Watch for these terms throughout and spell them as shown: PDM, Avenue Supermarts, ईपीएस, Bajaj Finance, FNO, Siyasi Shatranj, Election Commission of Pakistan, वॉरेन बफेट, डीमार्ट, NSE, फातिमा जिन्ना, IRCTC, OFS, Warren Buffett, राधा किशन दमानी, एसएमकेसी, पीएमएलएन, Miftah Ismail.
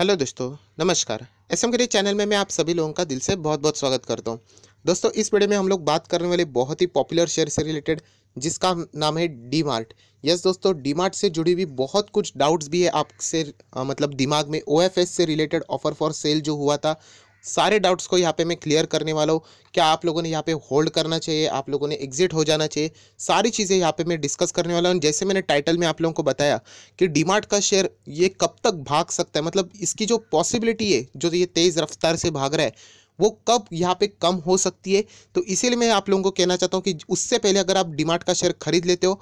Hello दोस्तों नमस्कार, एसएमकेसी channel में मैं आप सभी लोगों का दिल से बहुत बहुत स्वागत करता हूँ। दोस्तों इस वीडियो में हम लोग बात करने वाले बहुत ही पॉपुलर शेयर से रिलेटेड जिसका नाम है डी मार्ट। यस दोस्तों, डी मार्ट से जुड़ी हुई बहुत कुछ डाउट्स भी है आपसे मतलब दिमाग में। ओएफएस से रिलेटेड ऑफर फॉर सेल जो हुआ था, सारे डाउट्स को यहाँ पे मैं क्लियर करने वाला हूँ। क्या आप लोगों ने यहाँ पे होल्ड करना चाहिए, आप लोगों ने एग्जिट हो जाना चाहिए, सारी चीज़ें यहाँ पे मैं डिस्कस करने वाला हूँ। जैसे मैंने टाइटल में आप लोगों को बताया कि डीमार्ट का शेयर ये कब तक भाग सकता है, मतलब इसकी जो पॉसिबिलिटी है, जो ये तेज़ रफ्तार से भाग रहा है वो कब यहाँ पे कम हो सकती है। तो इसीलिए मैं आप लोगों को कहना चाहता हूँ कि उससे पहले अगर आप डीमार्ट का शेयर खरीद लेते हो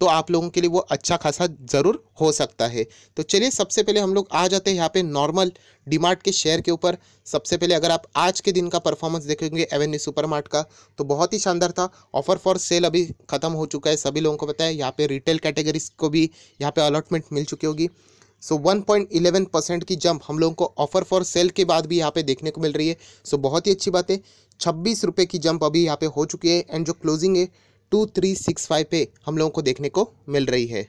तो आप लोगों के लिए वो अच्छा खासा ज़रूर हो सकता है। तो चलिए सबसे पहले हम लोग आ जाते हैं यहाँ पे नॉर्मल डीमार्ट के शेयर के ऊपर। सबसे पहले अगर आप आज के दिन का परफॉर्मेंस देखेंगे एवेन्यू सुपरमार्ट का तो बहुत ही शानदार था। ऑफर फॉर सेल अभी ख़त्म हो चुका है, सभी लोगों को पता है। यहाँ पे रिटेल कैटेगरीज को भी यहाँ पे अलॉटमेंट मिल चुकी होगी। सो 1.11% की जंप हम लोगों को ऑफर फॉर सेल के बाद भी यहाँ पे देखने को मिल रही है। सो बहुत ही अच्छी बात है। 26 रुपये की जंप अभी यहाँ पे हो चुकी है एंड जो क्लोजिंग है 2365 पे हम लोगों को देखने को मिल रही है।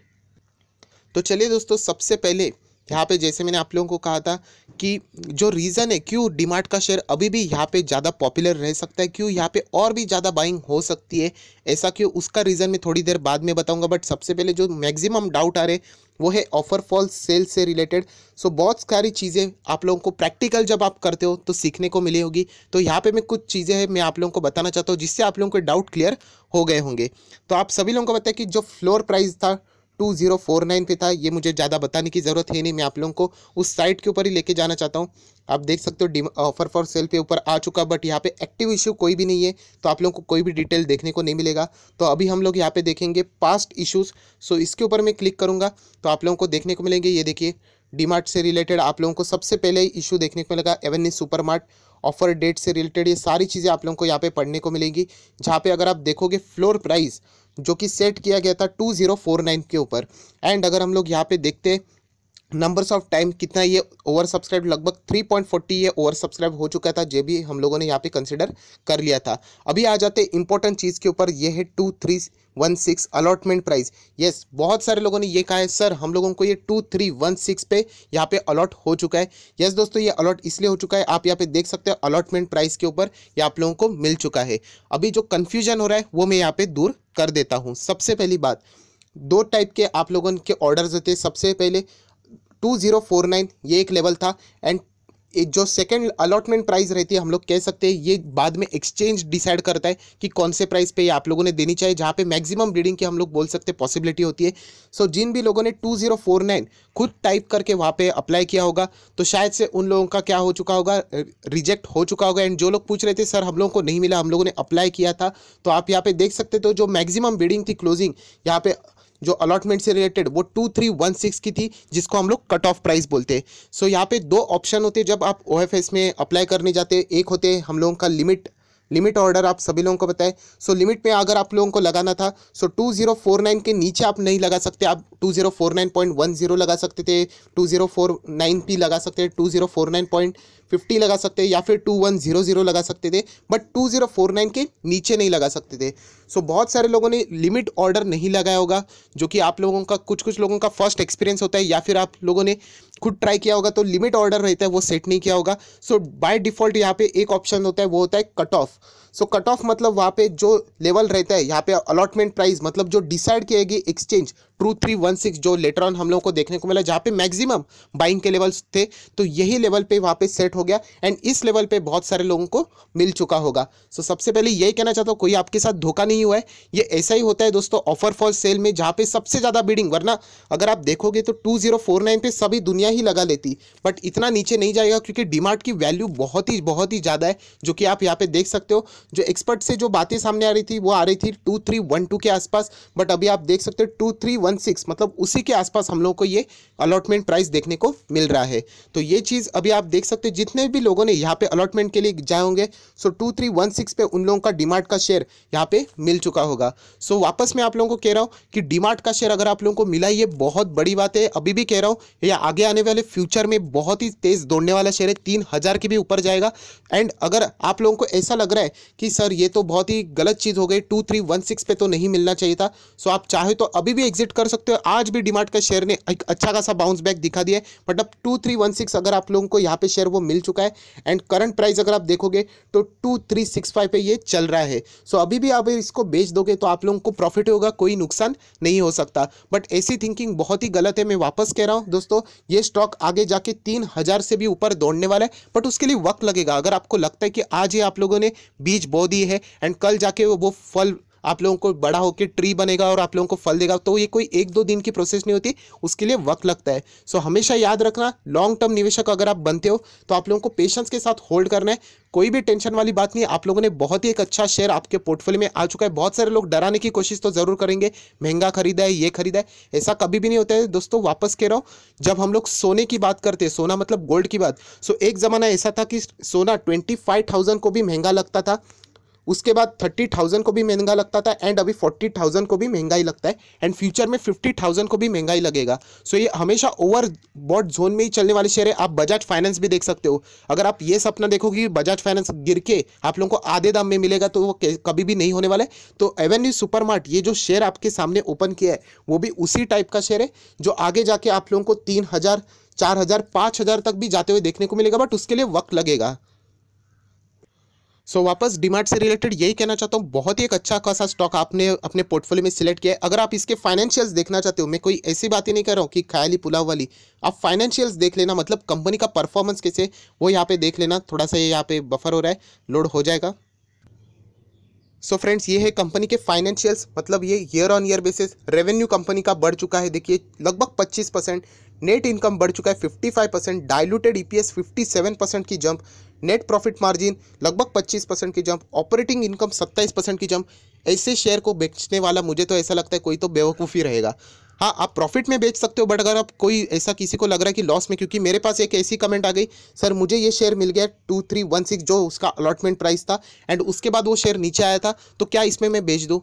तो चलिए दोस्तों, सबसे पहले यहाँ पे जैसे मैंने आप लोगों को कहा था कि जो रीज़न है क्यों डीमार्ट का शेयर अभी भी यहाँ पे ज़्यादा पॉपुलर रह सकता है, क्यों यहाँ पे और भी ज़्यादा बाइंग हो सकती है, ऐसा क्यों, उसका रीज़न मैं थोड़ी देर बाद में बताऊंगा। बट सबसे पहले जो मैक्सिमम डाउट आ रहे वो है ऑफर फॉर सेल से रिलेटेड। सो बहुत सारी चीज़ें आप लोगों को प्रैक्टिकल जब आप करते हो तो सीखने को मिली होगी। तो यहाँ पे मैं कुछ चीज़ें हैं मैं आप लोगों को बताना चाहता हूँ जिससे आप लोगों के डाउट क्लियर हो गए होंगे। तो आप सभी लोगों को पता है कि जो फ्लोर प्राइस था 2049 पे था। ये मुझे ज़्यादा बताने की ज़रूरत है नहीं, मैं आप लोगों को उस साइट के ऊपर ही लेके जाना चाहता हूँ। आप देख सकते हो ऑफर फॉर सेल पे ऊपर आ चुका, बट यहाँ पे एक्टिव इशू कोई भी नहीं है तो आप लोगों को कोई भी डिटेल देखने को नहीं मिलेगा। तो अभी हम लोग यहाँ पे देखेंगे पास्ट इशूज़। सो इसके ऊपर मैं क्लिक करूँगा तो आप लोगों को देखने को मिलेंगे। ये देखिए डीमार्ट से रिलेटेड आप लोगों को सबसे पहले इशू देखने को मिलेगा। एवेन्यू सुपरमार्ट ऑफर डेट से रिलेटेड ये सारी चीज़ें आप लोगों को यहाँ पे पढ़ने को मिलेंगी। जहाँ पे अगर आप देखोगे फ्लोर प्राइस जो कि सेट किया गया था 2049 के ऊपर। एंड अगर हम लोग यहाँ पे देखते नंबर्स ऑफ टाइम कितना ये ओवर सब्सक्राइब, लगभग 3.40 ये ओवर सब्सक्राइब हो चुका था, जो भी हम लोगों ने यहाँ पे कंसिडर कर लिया था। अभी आ जाते इंपॉर्टेंट चीज़ के ऊपर, ये है 2316 अलॉटमेंट प्राइस। यस, बहुत सारे लोगों ने ये कहा है सर हम लोगों को ये 2316 पे यहाँ पे अलॉट हो चुका है। यस दोस्तों, ये अलॉट इसलिए हो चुका है, आप यहाँ पे देख सकते हो अलॉटमेंट प्राइस के ऊपर ये आप लोगों को मिल चुका है। अभी जो कन्फ्यूजन हो रहा है वो मैं यहाँ पे दूर कर देता हूँ। सबसे पहली बात, दो टाइप के आप लोगों के ऑर्डर्स होते हैं। सबसे पहले 2049 ये एक लेवल था एंड जो सेकंड अलॉटमेंट प्राइस रहती है हम लोग कह सकते हैं ये बाद में एक्सचेंज डिसाइड करता है कि कौन से प्राइस पे ये आप लोगों ने देनी चाहिए, जहाँ पे मैक्सिमम ब्रीडिंग की हम लोग बोल सकते हैं पॉसिबिलिटी होती है। सो जिन भी लोगों ने 2049 खुद टाइप करके वहाँ पे अप्लाई किया होगा तो शायद से उन लोगों का क्या हो चुका होगा, रिजेक्ट हो चुका होगा। एंड जो लोग पूछ रहे थे सर हम लोगों को नहीं मिला, हम लोगों ने अप्लाई किया था, तो आप यहाँ पे देख सकते थे जो मैक्सिमम ब्रीडिंग थी क्लोजिंग यहाँ पे जो अलॉटमेंट से रिलेटेड वो 2316 की थी, जिसको हम लोग कट ऑफ प्राइस बोलते हैं। सो यहाँ पे दो ऑप्शन होते हैं जब आप ओएफएस में अप्लाई करने जाते हैं। एक होते हैं हम लोगों का लिमिट ऑर्डर, आप सभी लोगों को पता है। सो लिमिट में अगर आप लोगों को लगाना था सो 2049 के नीचे आप नहीं लगा सकते, आप 2049.10 लगा सकते थे, 2049 भी लगा सकते थे, 2049.50 लगा सकते हैं या फिर 2100 लगा सकते थे, बट 2049 के नीचे नहीं लगा सकते थे। सो बहुत सारे लोगों ने लिमिट ऑर्डर नहीं लगाया होगा, जो कि आप लोगों का कुछ लोगों का फर्स्ट एक्सपीरियंस होता है या फिर आप लोगों ने खुद ट्राई किया होगा तो लिमिट ऑर्डर रहता है वो सेट नहीं किया होगा। सो बाय डिफ़ॉल्ट यहाँ पे एक ऑप्शन होता है वो होता है cut off. So cut off मतलब वहाँ पे जो लेवल रहता है, यहाँ पे अलॉटमेंट प्राइस मतलब जो डिसाइड किएगी एक्सचेंज 2316 जो लेटर ऑन हम लोगों को देखने को मिला, जहाँ पे मैक्सिमम बाइंग के लेवल्स थे तो यही लेवल पे वहाँ पे सेट हो गया एंड इस लेवल पे बहुत सारे लोगों को मिल चुका होगा। सो सबसे पहले यही कहना चाहता हूँ, कोई आपके साथ धोखा नहीं हुआ है, ये ऐसा ही होता है दोस्तों ऑफर फॉर सेल में जहाँ पे सबसे ज़्यादा बिडिंग। वरना अगर आप देखोगे तो 2049 पे सभी दुनिया ही लगा लेती, बट इतना नीचे नहीं जाएगा क्योंकि डीमार्ट की वैल्यू बहुत ही ज़्यादा है, जो कि आप यहाँ पे देख सकते हो। जो एक्सपर्ट से जो बातें सामने आ रही थी वो आ रही थी 2312 के आसपास, बट अभी आप देख सकते हो 2316 मतलब उसी के आसपास हम लोगों को ये अलॉटमेंट प्राइस देखने को मिल रहा है। तो ये चीज़ अभी आप देख सकते हो, जितने भी लोगों ने यहाँ पे अलॉटमेंट के लिए जाए होंगे सो 2316 पे उन लोगों का डीमार्ट का शेयर यहाँ पे मिल चुका होगा। सो वापस मैं आप लोगों को कह रहा हूँ कि डीमार्ट का शेयर अगर आप लोगों को मिला ये बहुत बड़ी बात है। अभी भी कह रहा हूँ ये आगे आने वाले फ्यूचर में बहुत ही तेज़ दौड़ने वाला शेयर है, 3000 के भी ऊपर जाएगा। एंड अगर आप लोगों को ऐसा लग रहा है कि सर ये तो बहुत ही गलत चीज़ हो गई, 2316 पे तो नहीं मिलना चाहिए था। सो आप चाहे तो अभी भी एग्जिट कर सकते हो। आज भी डीमार्ट का शेयर ने एक अच्छा खासा बाउंस बैक दिखा दिया है, बट अब 2316 अगर आप लोगों को यहाँ पे शेयर वो मिल चुका है एंड करंट प्राइस अगर आप देखोगे तो 2365 पे ये चल रहा है। सो अभी भी आप इसको बेच दोगे तो आप लोगों को प्रॉफिट होगा, कोई नुकसान नहीं हो सकता। बट ऐसी थिंकिंग बहुत ही गलत है, मैं वापस कह रहा हूँ दोस्तों। ये स्टॉक आगे जाके 3000 से भी ऊपर दौड़ने वाला है, बट उसके लिए वक्त लगेगा। अगर आपको लगता है कि आज ही आप लोगों ने बीज बो दिए है एंड कल जाके वो फल आप लोगों को बड़ा होकर ट्री बनेगा और आप लोगों को फल देगा, तो ये कोई एक दो दिन की प्रोसेस नहीं होती, उसके लिए वक्त लगता है। सो हमेशा याद रखना, लॉन्ग टर्म निवेशक अगर आप बनते हो तो आप लोगों को पेशेंस के साथ होल्ड करना है। कोई भी टेंशन वाली बात नहीं है। आप लोगों ने बहुत ही एक अच्छा शेयर आपके पोर्टफोलियो में आ चुका है। बहुत सारे लोग डराने की कोशिश तो ज़रूर करेंगे, महंगा खरीदा है, ये खरीदा है, ऐसा कभी भी नहीं होता है दोस्तों। वापस कह रहा हूँ, जब हम लोग सोने की बात करते हैं, सोना मतलब गोल्ड की बात। सो एक ज़माना ऐसा था कि सोना 25,000 को भी महंगा लगता था, उसके बाद 30,000 को भी महंगा लगता था एंड अभी 40,000 को भी महंगा ही लगता है एंड फ्यूचर में 50,000 को भी महंगा ही लगेगा। सो ये हमेशा ओवर बॉट जोन में ही चलने वाले शेयर है। आप बजाज फाइनेंस भी देख सकते हो। अगर आप ये सपना देखोगे कि बजाज फाइनेंस गिर के आप लोगों को आधे दाम में मिलेगा तो वो कभी भी नहीं होने वाला है। तो एवेन्यू सुपरमार्ट, ये जो शेयर आपके सामने ओपन किया है वो भी उसी टाइप का शेयर है जो आगे जाके आप लोगों को 3000, 4000, 5000 तक भी जाते हुए देखने को मिलेगा, बट उसके लिए वक्त लगेगा। सो वापस डीमार्ट से रिलेटेड यही कहना चाहता हूँ, बहुत ही एक अच्छा खासा स्टॉक आपने अपने पोर्टफोलियो में सिलेक्ट किया है। अगर आप इसके फाइनेंशियल्स देखना चाहते हो, मैं कोई ऐसी बात ही नहीं कर रहा हूँ कि ख्याली पुलाव वाली, आप फाइनेंशियल्स देख लेना, मतलब कंपनी का परफॉर्मेंस कैसे वो यहाँ पे देख लेना। थोड़ा सा ये यहाँ पे बफर हो रहा है, लोड हो जाएगा। सो फ्रेंड्स, ये है कंपनी के फाइनेंशियल्स, मतलब ये year on year basis. Revenue company का बढ़ चुका है, देखिए लगभग 25%। नेट इनकम बढ़ चुका है 55%। डायलूटेड ईपीएस 57% की जंप। नेट प्रॉफिट मार्जिन लगभग 25% की जंप। ऑपरेटिंग इनकम 27% की जंप। ऐसे शेयर को बेचने वाला मुझे तो ऐसा लगता है कोई तो बेवकूफ़ी रहेगा। हाँ, आप प्रॉफिट में बेच सकते हो, बट अगर आप कोई ऐसा किसी को लग रहा है कि लॉस में, क्योंकि मेरे पास एक ऐसी कमेंट आ गई, सर मुझे ये शेयर मिल गया 2316 जो उसका अलॉटमेंट प्राइस था एंड उसके बाद वो शेयर नीचे आया था, तो क्या इसमें मैं बेच दूँ?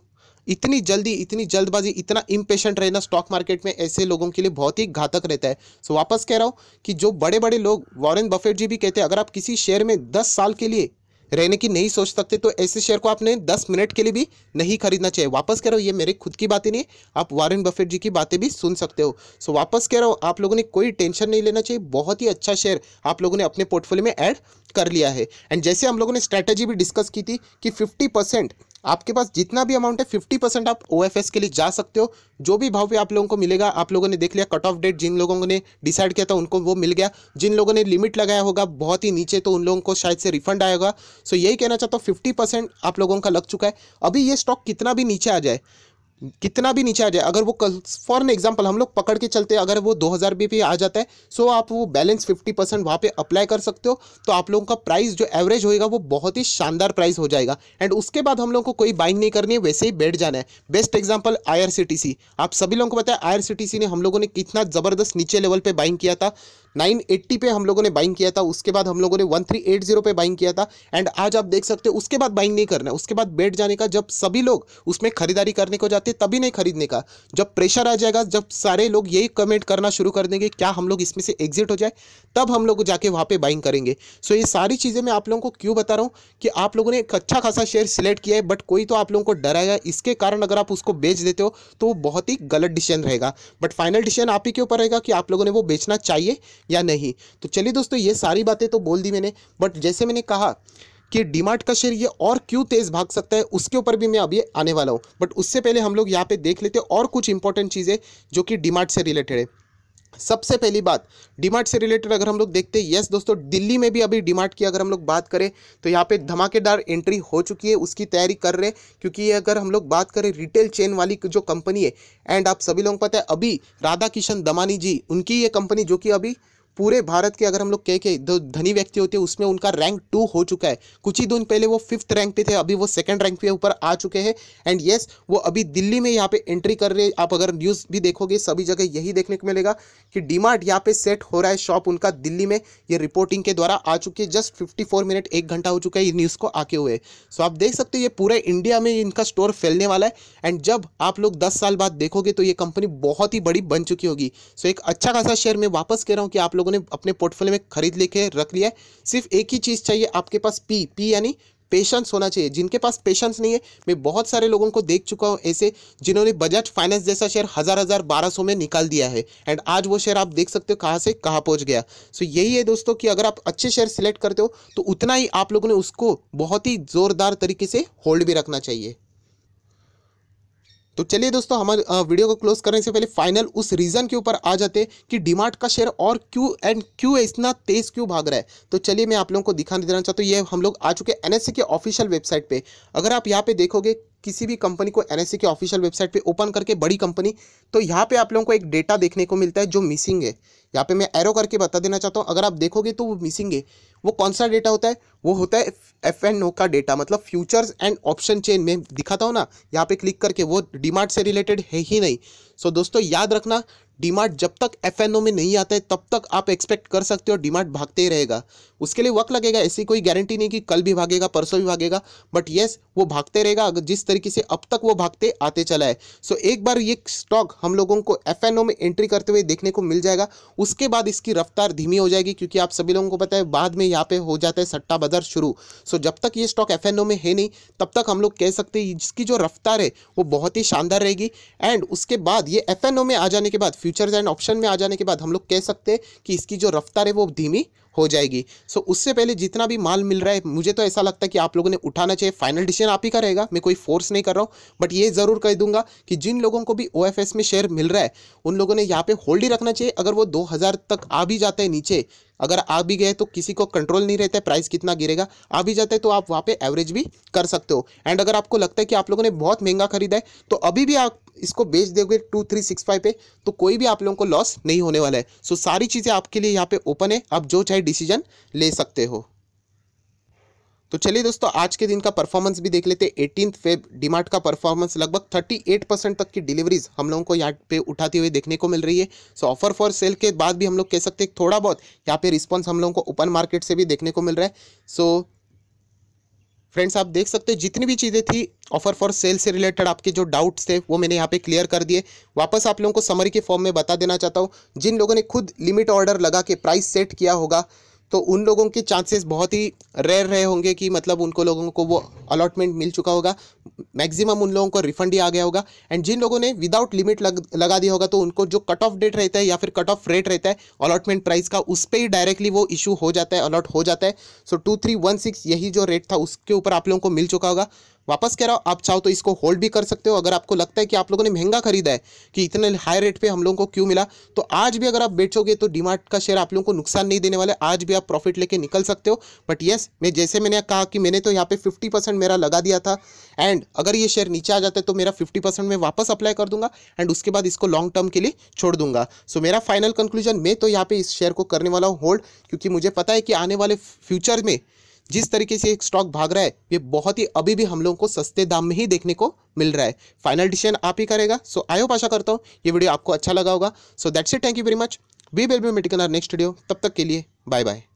इतनी जल्दी, इतनी जल्दबाजी, इतना इम्पेशेंट रहना स्टॉक मार्केट में ऐसे लोगों के लिए बहुत ही घातक रहता है। सो वापस कह रहा हूँ कि जो बड़े बड़े लोग, वॉरेन बफेट जी भी कहते हैं, अगर आप किसी शेयर में 10 साल के लिए रहने की नहीं सोच सकते तो ऐसे शेयर को आपने 10 मिनट के लिए भी नहीं खरीदना चाहिए। वापस कह रहा हूँ, ये मेरे खुद की बातें नहीं, आप वारेन बफेट जी की बातें भी सुन सकते हो। सो वापस कह रहा हूँ, आप लोगों ने कोई टेंशन नहीं लेना चाहिए। बहुत ही अच्छा शेयर आप लोगों ने अपने पोर्टफोलियो में ऐड कर लिया है। एंड जैसे हम लोगों ने स्ट्रैटेजी भी डिस्कस की थी कि 50% आपके पास जितना भी अमाउंट है 50% आप ओएफएस के लिए जा सकते हो, जो भी भाव पे आप लोगों को मिलेगा। आप लोगों ने देख लिया कट ऑफ डेट, जिन लोगों ने डिसाइड किया था उनको वो मिल गया, जिन लोगों ने लिमिट लगाया होगा बहुत ही नीचे तो उन लोगों को शायद से रिफंड आएगा। सो यही कहना चाहता हूँ, 50% आप लोगों का लग चुका है। अभी ये स्टॉक कितना भी नीचे आ जाए, कितना भी नीचे आ जाए, अगर वो कल फॉर एन एग्जाम्पल हम लोग पकड़ के चलते हैं, अगर वो 2000 भी पे आ जाता है, सो आप वो बैलेंस 50% वहाँ पे अप्लाई कर सकते हो, तो आप लोगों का प्राइस जो एवरेज होएगा वो बहुत ही शानदार प्राइस हो जाएगा। एंड उसके बाद हम लोगों को कोई बाइंग नहीं करनी है, वैसे ही बैठ जाना है। बेस्ट एग्जाम्पल IRCTC, आप सभी लोगों को पता है IRCTC ने हम लोगों ने कितना ज़बरदस्त नीचे लेवल पर बाइंग किया था। 980 पे हम लोगों ने बाइंग किया था, उसके बाद हम लोगों ने 1380 पे बाइंग किया था एंड आज आप देख सकते हो। उसके बाद बाइंग नहीं करना है, उसके बाद बैठ जाने का। जब सभी लोग उसमें खरीदारी करने को जाते तभी नहीं खरीदने का, जब प्रेशर आ जाएगा, जब सारे लोग यही कमेंट करना शुरू कर देंगे क्या हम लोग इसमें से एग्जिट हो जाए, तब हम लोग जाके वहाँ पर बाइंग करेंगे। सो ये सारी चीज़ें मैं आप लोगों को क्यों बता रहा हूँ कि आप लोगों ने एक अच्छा खासा शेयर सिलेक्ट किया है, बट कोई तो आप लोगों को डराएगा, इसके कारण अगर आप उसको बेच देते हो तो वो बहुत ही गलत डिसीजन रहेगा। बट फाइनल डिसीजन आप ही के ऊपर रहेगा कि आप लोगों ने वो बेचना चाहिए या नहीं। तो चलिए दोस्तों, ये सारी बातें तो बोल दी मैंने, बट जैसे मैंने कहा कि डीमार्ट का शेयर ये और क्यों तेज़ भाग सकता है उसके ऊपर भी मैं अभी आने वाला हूँ। बट उससे पहले हम लोग यहाँ पे देख लेते हैं और कुछ इंपॉर्टेंट चीज़ें जो कि डीमार्ट से रिलेटेड है। सबसे पहली बात डीमार्ट से रिलेटेड अगर हम लोग देखते हैं, यस दोस्तों, दिल्ली में भी अभी डीमार्ट की अगर हम लोग बात करें तो यहाँ पे धमाकेदार एंट्री हो चुकी है, उसकी तैयारी कर रहे हैं। क्योंकि ये अगर हम लोग बात करें रिटेल चेन वाली जो कंपनी है एंड आप सभी लोगों को पता है अभी राधा किशन दमानी जी, उनकी ये कंपनी जो कि अभी पूरे भारत के अगर हम लोग कह के धनी व्यक्ति होते हैं उसमें उनका रैंक 2 हो चुका है। कुछ ही दिन पहले वो 5th रैंक पे थे, अभी वो 2nd रैंक पे ऊपर आ चुके हैं। एंड यस, वो अभी दिल्ली में यहाँ पे एंट्री कर रहे हैं। आप अगर न्यूज़ भी देखोगे सभी जगह यही देखने को मिलेगा कि डीमार्ट यहाँ पे सेट हो रहा है शॉप उनका दिल्ली में। ये रिपोर्टिंग के द्वारा आ चुकी है, जस्ट 54 मिनट, 1 घंटा हो चुका है ये न्यूज़ को आके हुए। सो आप देख सकते हो ये पूरे इंडिया में इनका स्टोर फैलने वाला है। एंड जब आप लोग 10 साल बाद देखोगे तो ये कंपनी बहुत ही बड़ी बन चुकी होगी। सो एक अच्छा खासा शेयर मैं वापस कह रहा हूँ कि आप लोगों ने अपने पोर्टफोलियो में खरीद लेके रख लिया है। सिर्फ एक ही चीज़ चाहिए आपके पास, पी यानी पेशेंस होना चाहिए। जिनके पास पेशेंस नहीं है, मैं बहुत सारे लोगों को देख चुका हूँ ऐसे जिन्होंने बजाज फाइनेंस जैसा शेयर 1000-1200 में निकाल दिया है एंड आज वो शेयर आप देख सकते हो कहाँ से कहाँ पहुँच गया। सो यही है दोस्तों कि अगर आप अच्छे शेयर सिलेक्ट करते हो तो उतना ही आप लोगों ने उसको बहुत ही जोरदार तरीके से होल्ड भी रखना चाहिए। तो चलिए दोस्तों, हमारे वीडियो को क्लोज करने से पहले फाइनल उस रीज़न के ऊपर आ जाते हैं कि डीमार्ट का शेयर और क्यों इतना तेज क्यों भाग रहा है। तो चलिए मैं आप लोगों को दिखाने देना चाहता हूँ, ये हम लोग आ चुके एनएससी के ऑफिशियल वेबसाइट पे। अगर आप यहाँ पे देखोगे किसी भी कंपनी को एनएससी के ऑफिशियल वेबसाइट पे ओपन करके बड़ी कंपनी, तो यहाँ पे आप लोगों को एक डेटा देखने को मिलता है जो मिसिंग है। यहाँ पे मैं एरो करके बता देना चाहता हूँ, अगर आप देखोगे तो वो मिसिंग है। वो कौन सा डेटा होता है? वो होता है एफएनओ का डेटा, मतलब फ्यूचर्स एंड ऑप्शन चेन। मैं दिखाता हूँ ना यहाँ पे क्लिक करके, वो डीमार्ट से रिलेटेड है ही नहीं। सो दोस्तों याद रखना, डीमार्ट जब तक एफएनओ में नहीं आता है तब तक आप एक्सपेक्ट कर सकते हो डीमार्ट भागते ही रहेगा। उसके लिए वक्त लगेगा, ऐसी कोई गारंटी नहीं कि कल भी भागेगा परसों भी भागेगा, बट येस वो भागते रहेगा अगर जिस तरीके से अब तक वो भागते आते चला है। सो एक बार ये स्टॉक हम लोगों को एफएनओ में एंट्री करते हुए देखने को मिल जाएगा, उसके बाद इसकी रफ्तार धीमी हो जाएगी, क्योंकि आप सभी लोगों को पता है बाद में यहाँ पे हो जाता है सट्टा बाजार शुरू। सो जब तक ये स्टॉक एफएनओ में है नहीं तब तक हम लोग कह सकते हैं इसकी जो रफ्तार है वो बहुत ही शानदार रहेगी। एंड उसके बाद ये एफएनओ में आ जाने के बाद, फ्यूचर्स एंड ऑप्शन में आ जाने के बाद हम लोग कह सकते हैं कि इसकी जो रफ्तार है वो धीमी हो जाएगी। सो उससे पहले जितना भी माल मिल रहा है मुझे तो ऐसा लगता है कि आप लोगों ने उठाना चाहिए। फाइनल डिसीजन आप ही का रहेगा, मैं कोई फोर्स नहीं कर रहा हूँ, बट ये ज़रूर कह दूंगा कि जिन लोगों को भी ओएफएस में शेयर मिल रहा है उन लोगों ने यहाँ पे होल्ड ही रखना चाहिए। अगर वो 2000 तक आ भी जाता है नीचे, अगर आ भी गए तो किसी को कंट्रोल नहीं रहता है प्राइस कितना गिरेगा, आ भी जाता है तो आप वहाँ पे एवरेज भी कर सकते हो। एंड अगर आपको लगता है कि आप लोगों ने बहुत महंगा खरीदा है तो अभी भी आप इसको बेच दोगे 2365 पे, तो कोई भी आप लोगों को लॉस नहीं होने वाला है। सो सारी चीज़ें आपके लिए यहाँ पे ओपन है, आप जो चाहे डिसीजन ले सकते हो। तो चलिए दोस्तों, आज के दिन का परफॉर्मेंस भी देख लेते हैं। 18 फेब डीमार्ट का परफॉर्मेंस लगभग 38% तक की डिलीवरीज हम लोगों को यहाँ पे उठाते हुए देखने को मिल रही है। सो ऑफर फॉर सेल के बाद भी हम लोग कह सकते हैं थोड़ा बहुत यहाँ पे रिस्पॉन्स हम लोगों को ओपन मार्केट से भी देखने को मिल रहा है। सो फ्रेंड्स आप देख सकते हैं जितनी भी चीज़ें थी ऑफर फॉर सेल से रिलेटेड आपके जो डाउट्स थे वो मैंने यहाँ पे क्लियर कर दिए। वापस आप लोगों को समरी के फॉर्म में बता देना चाहता हूँ, जिन लोगों ने खुद लिमिट ऑर्डर लगा के प्राइस सेट किया होगा तो उन लोगों के चांसेस बहुत ही रेयर रहे होंगे कि मतलब उनको लोगों को वो अलॉटमेंट मिल चुका होगा, मैक्सिमम उन लोगों को रिफंड ही आ गया होगा। एंड जिन लोगों ने विदाउट लिमिट लगा दिया होगा तो उनको जो कट ऑफ डेट रहता है या फिर कट ऑफ रेट रहता है अलॉटमेंट प्राइस का, उस पर ही डायरेक्टली वो इशू हो जाता है, अलॉट हो जाता है। सो 2316 यही जो रेट था उसके ऊपर आप लोगों को मिल चुका होगा। वापस कह रहा हूँ, आप चाहो तो इसको होल्ड भी कर सकते हो। अगर आपको लगता है कि आप लोगों ने महंगा खरीदा है कि इतने हाई रेट पे हम लोगों को क्यों मिला, तो आज भी अगर आप बेचोगे तो डीमार्ट का शेयर आप लोगों को नुकसान नहीं देने वाला है, आज भी आप प्रॉफिट लेके निकल सकते हो। बट येस, मैं जैसे मैंने कहा कि मैंने तो यहाँ पे 50% मेरा लगा दिया था एंड अगर ये शेयर नीचे आ जाता है तो मेरा 50% मैं वापस अप्लाई कर दूंगा एंड उसके बाद इसको लॉन्ग टर्म के लिए छोड़ दूंगा। सो मेरा फाइनल कंक्लूजन, मैं तो यहाँ पे इस शेयर को करने वाला हूँ होल्ड, क्योंकि मुझे पता है कि आने वाले फ्यूचर में जिस तरीके से एक स्टॉक भाग रहा है ये बहुत ही अभी भी हम लोगों को सस्ते दाम में ही देखने को मिल रहा है। फाइनल डिसीजन आप ही करेगा। सो आई होप, आशा करता हूँ ये वीडियो आपको अच्छा लगा होगा। So that's it, thank you very much. We will be meeting in our next video, तब तक के लिए बाय बाय।